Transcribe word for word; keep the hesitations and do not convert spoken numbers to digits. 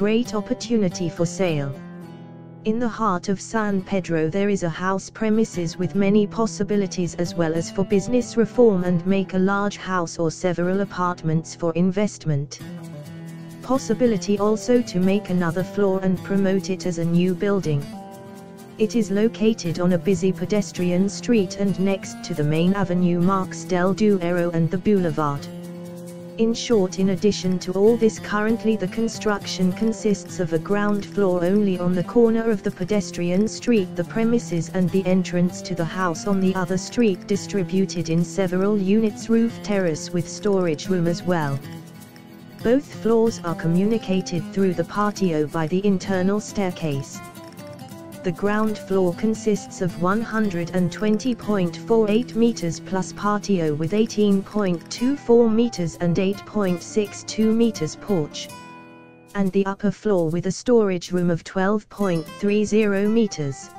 great opportunity for sale. In the heart of San Pedro there is a house premises with many possibilities as well as for business reform and make a large house or several apartments for investment. Possibility also to make another floor and promote it as a new building. It is located on a busy pedestrian street and next to the main avenue Marques del Duero and the boulevard. In short, in addition to all this, currently the construction consists of a ground floor only on the corner of the pedestrian street, the premises and the entrance to the house on the other street, distributed in several units, roof terrace with storage room as well. Both floors are communicated through the patio by the internal staircase. The ground floor consists of one hundred twenty point four eight meters plus patio with eighteen point two four meters and eight point six two meters porch, and the upper floor with a storage room of twelve point three zero meters.